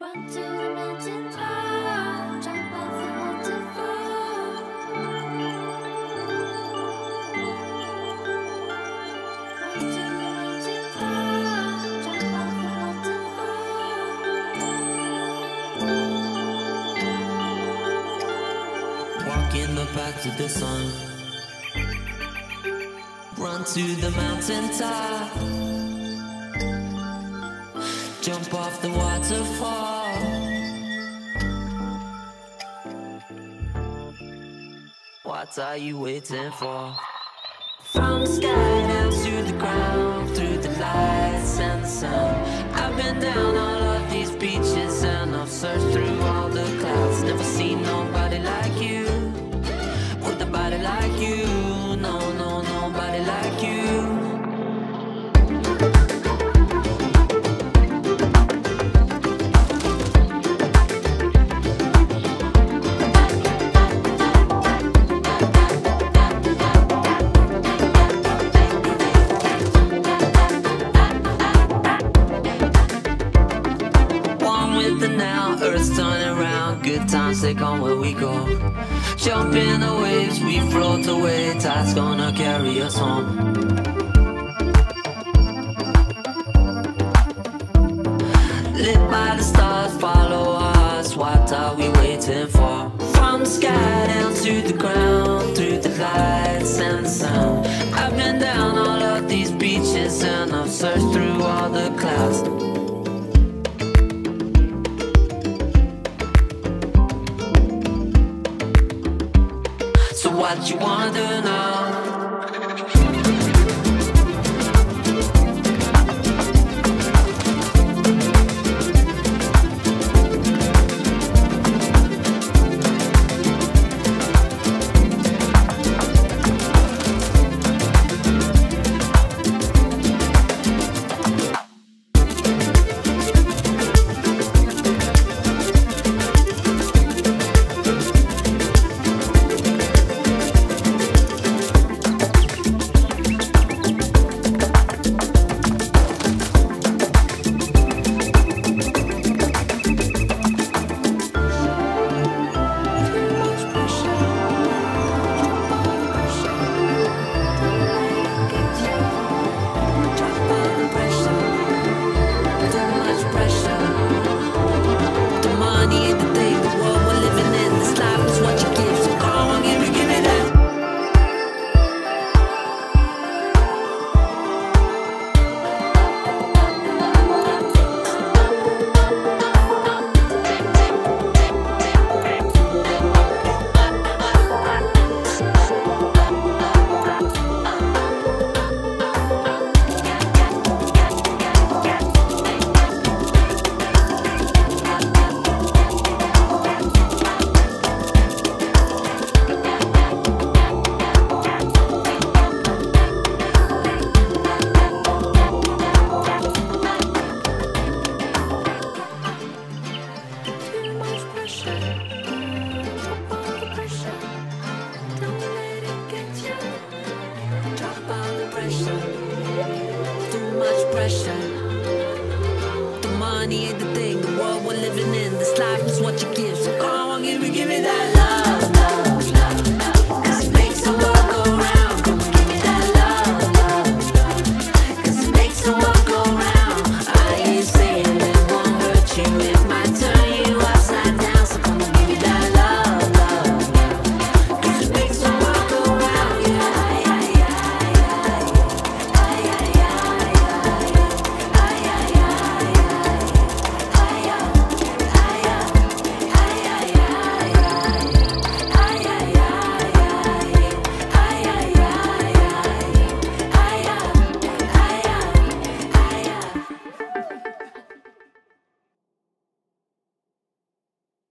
Want to imagine all, jump off the waterfall. Want to imagine all, jump off the waterfall. Walk in the path to the sun, run to the mountain top. Jump off the waterfall. What are you waiting for? From the sky down to the ground, through the lights and the sound. I've been down all of these beaches and I've searched through all the clouds. Never seen nobody like you, with a body like you. No, no, nobody like you. Take on where we go, jump in the waves, we float away. Tide's gonna carry us home. Lit by the stars, follow us. What are we waiting for? From the sky down to the ground, through the lights and the sound. I've been down all of these beaches and I've searched through all the clouds. What you wanna do now? Money ain't the thing, the world we're living in. This life is what you give, so come on, give me that love.